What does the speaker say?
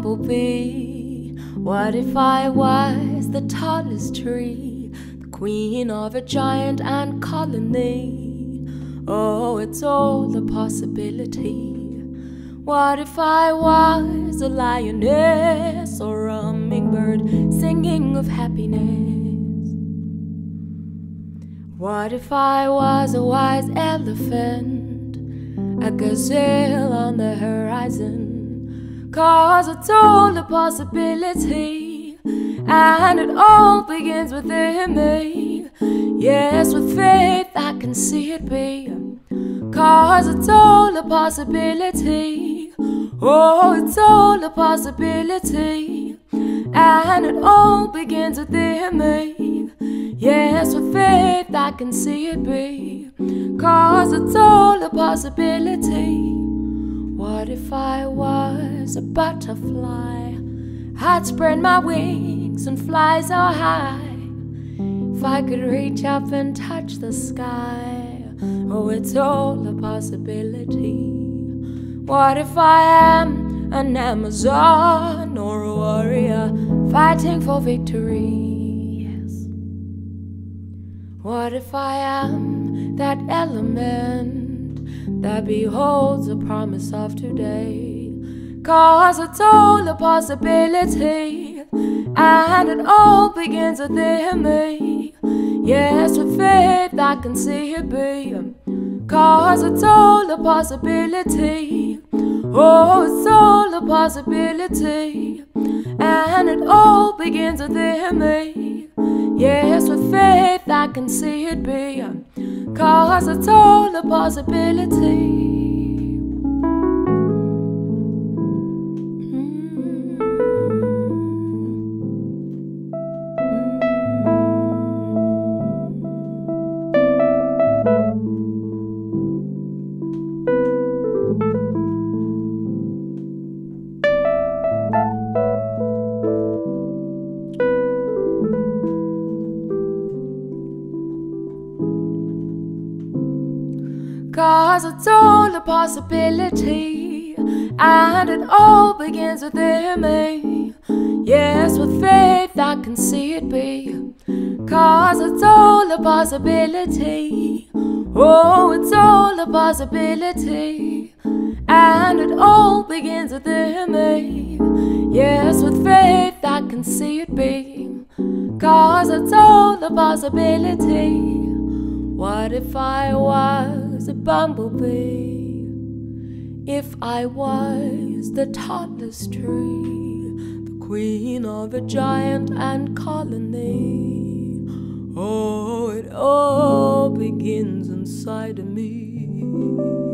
bumblebee? What if I was the tallest tree, the queen of a giant ant colony? Oh, it's all a possibility. What if I was a lioness or a hummingbird singing of happiness? What if I was a wise elephant, a gazelle on the horizon? 'Cause it's all a possibility, and it all begins within me. Yes, with faith I can see it be, 'cause it's all a possibility. Oh, it's all a possibility, and it all begins within me. Yes, with faith I can see it be, 'cause it's all a possibility. What if I was a butterfly? I'd spread my wings and fly so high. If I could reach up and touch the sky, oh, it's all a possibility. What if I am an Amazon or a warrior fighting for victory? Yes. What if I am that element that beholds the promise of today? 'Cause it's all a possibility, and it all begins within me. Yes, with faith I can see it be, 'cause it's all a possibility. Oh, it's all a possibility, and it all begins within me. Yes, with faith I can see it be, 'cause it's all a possibility. It's all a possibility, and it all begins within me. Yes, with faith I can see it be, 'cause it's all a possibility. Oh, it's all a possibility, and it all begins within me. Yes, with faith I can see it be, 'cause it's all a possibility. What if I was a bumblebee? If I was the tallest tree, the queen of a giant ant colony? Oh, it all begins inside of me.